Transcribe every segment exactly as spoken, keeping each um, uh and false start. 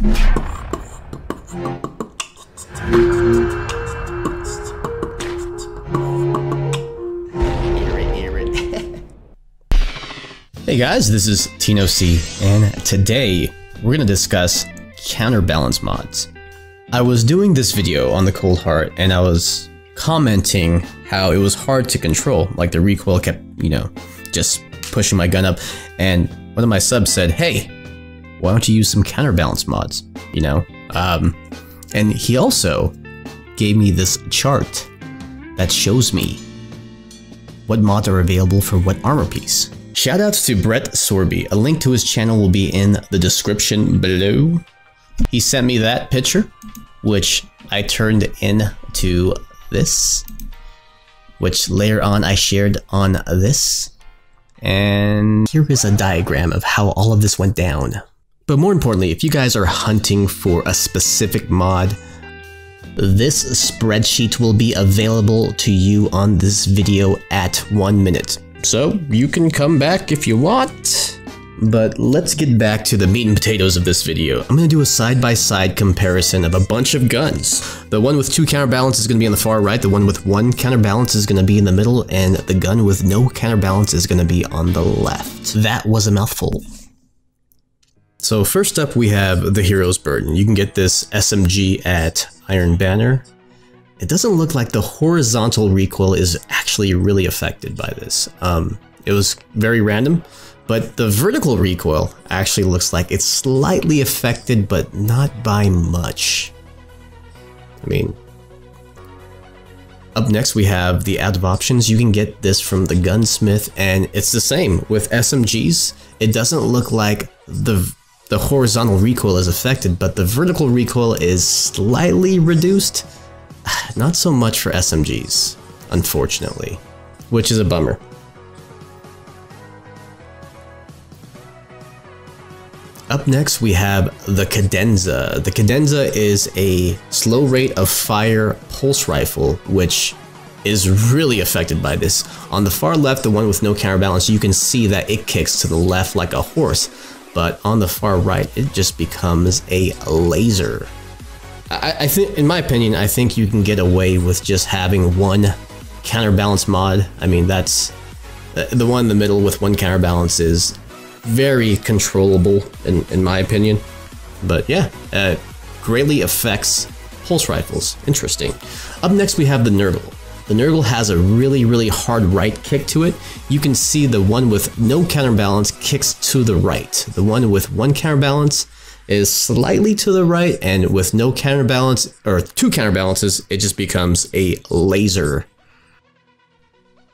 Hey guys, this is Tino C, and today we're going to discuss counterbalance mods. I was doing this video on the Cold Heart, and I was commenting how it was hard to control, like the recoil kept, you know, just pushing my gun up, and one of my subs said, hey, why don't you use some counterbalance mods, you know? Um, and he also gave me this chart that shows me what mods are available for what armor piece. Shoutouts to Brett Sorby, a link to his channel will be in the description below. He sent me that picture, which I turned into this, which later on I shared on this. And here is a diagram of how all of this went down. But more importantly, if you guys are hunting for a specific mod, this spreadsheet will be available to you on this video at one minute. So you can come back if you want, but let's get back to the meat and potatoes of this video. I'm going to do a side-by-side comparison of a bunch of guns. The one with two counterbalance is going to be on the far right, the one with one counterbalance is going to be in the middle, and the gun with no counterbalance is going to be on the left. That was a mouthful. So first up we have the Hero's Burden. You can get this S M G at Iron Banner. It doesn't look like the horizontal recoil is actually really affected by this. Um, it was very random, but the vertical recoil actually looks like it's slightly affected, but not by much. I mean, up next we have the Adept Options. You can get this from the Gunsmith, and it's the same with S M Gs. It doesn't look like the the horizontal recoil is affected, but the vertical recoil is slightly reduced. Not so much for S M Gs, unfortunately, which is a bummer. Up next we have the Cadenza. The Cadenza is a slow rate of fire pulse rifle, which is really affected by this. On the far left, the one with no counterbalance, you can see that it kicks to the left like a horse, but on the far right, it just becomes a laser. I, I think, in my opinion, I think you can get away with just having one counterbalance mod. I mean, that's uh, the one in the middle with one counterbalance is very controllable, in, in my opinion. But yeah, uh, greatly affects pulse rifles. Interesting. Up next, we have the Nurgle. The Nurgle has a really, really hard right kick to it. You can see the one with no counterbalance kicks to the right. The one with one counterbalance is slightly to the right, and with no counterbalance, or two counterbalances, it just becomes a laser.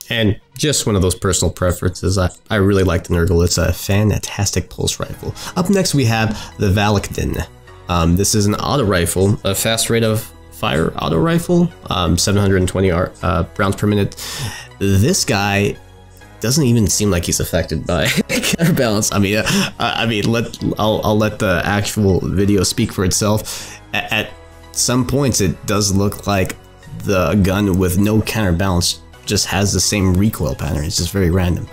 And just one of those personal preferences, I, I really like the Nurgle, it's a fantastic pulse rifle. Up next we have the Valakdin. Um, this is an auto rifle, a fast rate of fire auto rifle, um, seven hundred twenty uh, rounds per minute. This guy doesn't even seem like he's affected by counterbalance. I mean, uh, I mean, let I'll, I'll let the actual video speak for itself. At, at some points, it does look like the gun with no counterbalance just has the same recoil pattern. It's just very random.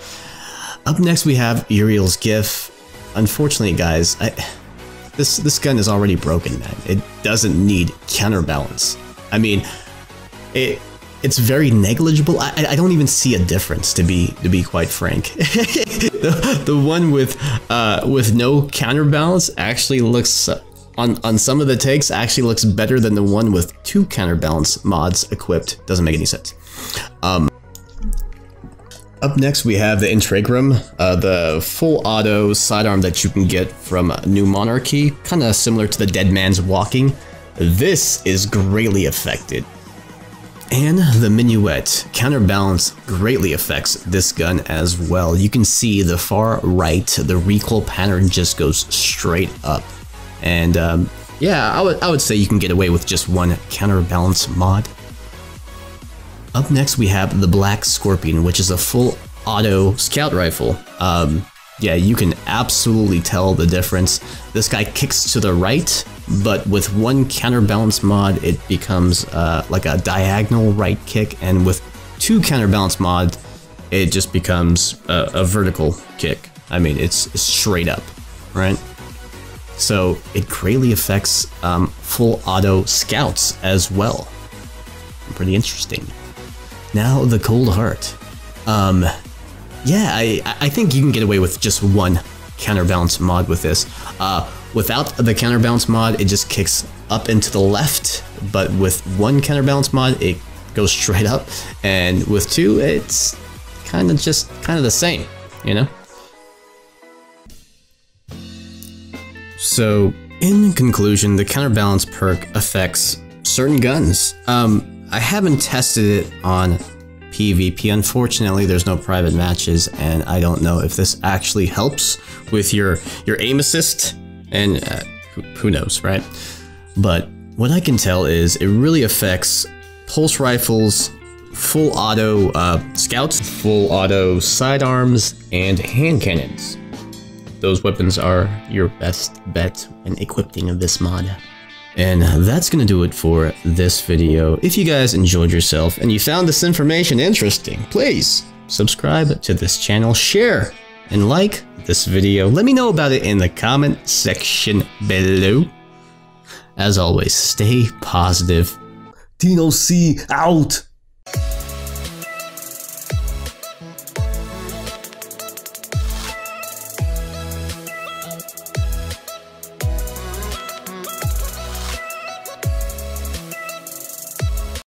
Up next, we have Uriel's gif. Unfortunately, guys, I, this this gun is already broken, man. It doesn't need counterbalance. I mean, it. It's very negligible. I, I don't even see a difference, to be to be quite frank. the, the one with uh, with no counterbalance actually looks on on some of the takes actually looks better than the one with two counterbalance mods equipped. Doesn't make any sense. Um, up next we have the Intrigrim, uh, the full auto sidearm that you can get from New Monarchy, kind of similar to the Dead Man's Walking. This is greatly affected. And the Minuet. Counterbalance greatly affects this gun as well. You can see the far right, the recoil pattern just goes straight up. And um, yeah, I would, I would say you can get away with just one counterbalance mod. Up next we have the Black Scorpion, which is a full auto scout rifle. Um, yeah, you can absolutely tell the difference. This guy kicks to the right, but with one counterbalance mod, it becomes uh, like a diagonal right kick, and with two counterbalance mods, it just becomes a, a vertical kick. I mean, it's straight up, right? So it greatly affects um, full auto scouts as well. Pretty interesting. Now the Cold Heart. Um, yeah, I, I think you can get away with just one counterbalance mod with this. Uh, without the counterbalance mod, it just kicks up and to the left, but with one counterbalance mod, it goes straight up, and with two, it's kind of just kind of the same, you know? So, in conclusion, the counterbalance perk affects certain guns. Um, I haven't tested it on PvP. Unfortunately, there's no private matches, and I don't know if this actually helps with your, your aim assist, and uh, who, who knows, right? But what I can tell is it really affects pulse rifles, full auto uh, scouts, full auto sidearms, and hand cannons. Those weapons are your best bet when equipping this mod. And that's gonna do it for this video. If you guys enjoyed yourself and you found this information interesting, please subscribe to this channel, share, and like this video. Let me know about it in the comment section below. As always, stay positive. Tino C out!